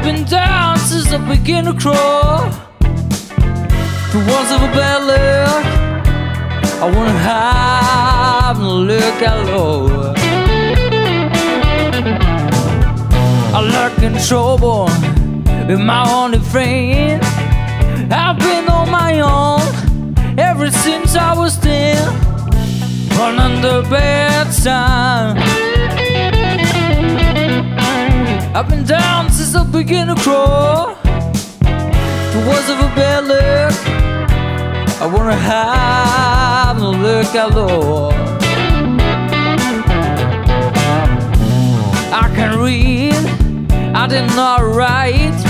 up and down as I begin to crawl. For once of a bad luck, I wanna have a look at low. I lurk in trouble, been my only friend. I've been on my own ever since I was 10. Run under bedtime, I've been down since I began to crawl. The words of a bad luck, I wanna have a look at Lord. I can read, I did not write.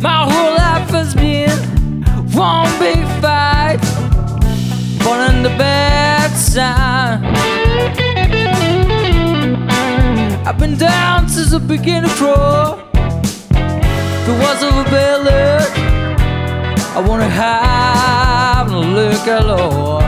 My whole life has been one big fight. Born in the bad side, I've been down since I began to crawl. The words of a bad luck, I wanna have a look at Lord.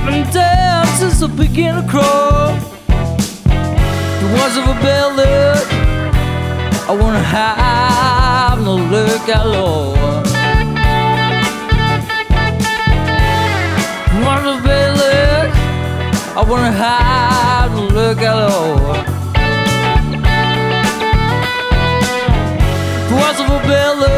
I've been down since I began to crawl. The words of a bad luck, I wanna have no look at Lord. The words of a bad luck, I wanna have no look at Lord. The words of a bad luck,